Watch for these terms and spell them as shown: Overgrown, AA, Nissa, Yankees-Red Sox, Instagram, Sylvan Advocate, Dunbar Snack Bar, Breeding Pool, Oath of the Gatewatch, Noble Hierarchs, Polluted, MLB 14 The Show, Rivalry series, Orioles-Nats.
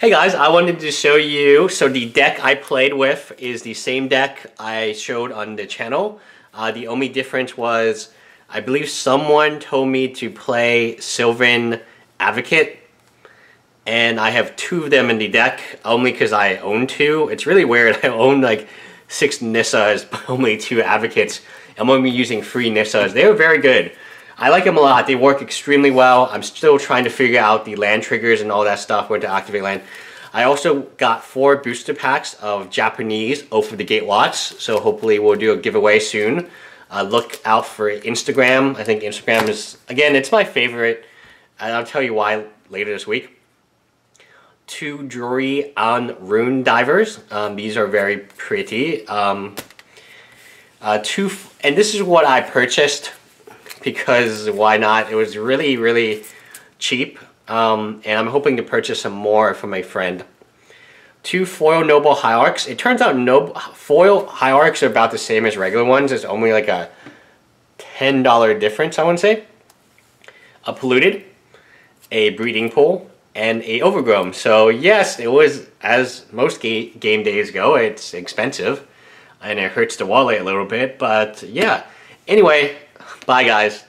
Hey guys, I wanted to show you, so the deck I played with is the same deck I showed on the channel. The only difference was, I believe someone told me to play Sylvan Advocate, and I have two of them in the deck, only because I own two. It's really weird, I own like 6 Nissas, but only 2 Advocates. I'm only using 3 Nissas. They were very good. I like them a lot. They work extremely well. I'm still trying to figure out the land triggers and all that stuff, where to activate land. I also got 4 booster packs of Japanese Oath of the Gatewatch, so hopefully we'll do a giveaway soon. Look out for Instagram. I think Instagram is, again, it's my favorite, and I'll tell you why later this week. 2 jewelry on rune divers. These are very pretty. And this is what I purchased, because why not? It was really, really cheap, and I'm hoping to purchase some more from a friend. 2 foil Noble Hierarchs. It turns out foil Hierarchs are about the same as regular ones. It's only like a $10 difference, I would say. A Polluted, a Breeding Pool, and a Overgrown. So yes, it was, as most game days go, it's expensive, and it hurts the wallet a little bit, but yeah. Anyway, bye guys.